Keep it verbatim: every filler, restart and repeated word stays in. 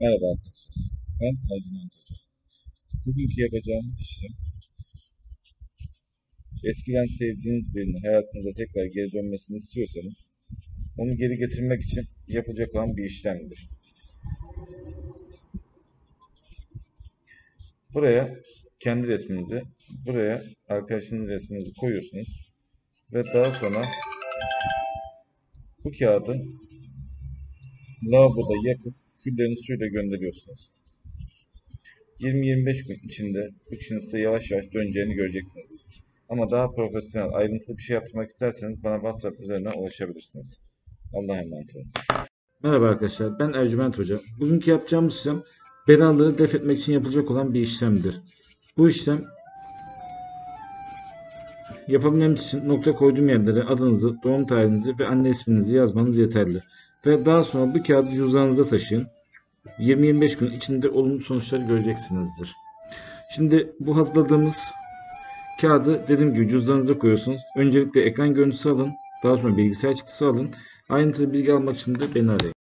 Merhaba arkadaşlar, ben Aydın Anca. Bugünkü yapacağımız işlem, eskiden sevdiğiniz birinin hayatınıza tekrar geri dönmesini istiyorsanız, onu geri getirmek için yapılacak olan bir işlemdir. Buraya kendi resminizi, buraya arkadaşının resminizi koyuyorsunuz ve daha sonra bu kağıdı lavaboda yakıp küllerini suyla gönderiyorsunuz. yirmi yirmi beş gün içinde bu kişinin size yavaş yavaş döneceğini göreceksiniz. Ama daha profesyonel, ayrıntılı bir şey yapmak isterseniz bana WhatsApp üzerinden ulaşabilirsiniz. Allah'a emanet olun. Merhaba arkadaşlar, ben Ercüment Hocam. Bugünkü yapacağımız işlem belalığı def etmek için yapılacak olan bir işlemdir. Bu işlem yapabilmemiz için nokta koyduğum yerlere adınızı, doğum tarihinizi ve anne isminizi yazmanız yeterli. Ve daha sonra bu kağıdı cüzdanınıza taşıyın. yirmi yirmi beş gün içinde olumlu sonuçları göreceksinizdir. Şimdi bu hazırladığımız kağıdı dediğim gibi cüzdanınıza koyuyorsunuz. Öncelikle ekran görüntüsü alın. Daha sonra bilgisayar çıktısı alın. Ayrıntılı bilgi almak için de beni arayın.